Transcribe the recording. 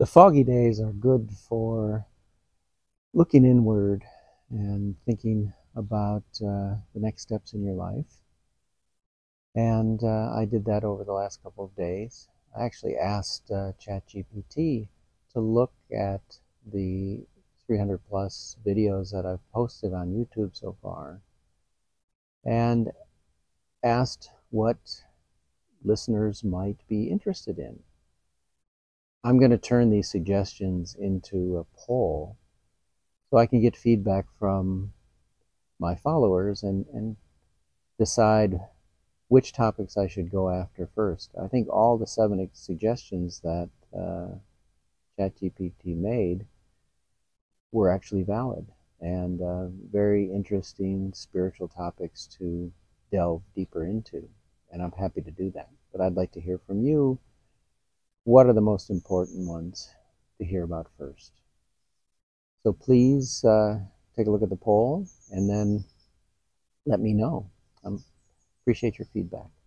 The foggy days are good for looking inward and thinking about the next steps in your life. And I did that over the last couple of days. I actually asked ChatGPT to look at the 300 plus videos that I've posted on YouTube so far, and asked what listeners might be interested in. I'm going to turn these suggestions into a poll so I can get feedback from my followers and decide which topics I should go after first. I think all the 7 suggestions that ChatGPT made were actually valid and very interesting spiritual topics to delve deeper into, and I'm happy to do that. But I'd like to hear from you. What are the most important ones to hear about first? So please take a look at the poll and then let me know. I appreciate your feedback.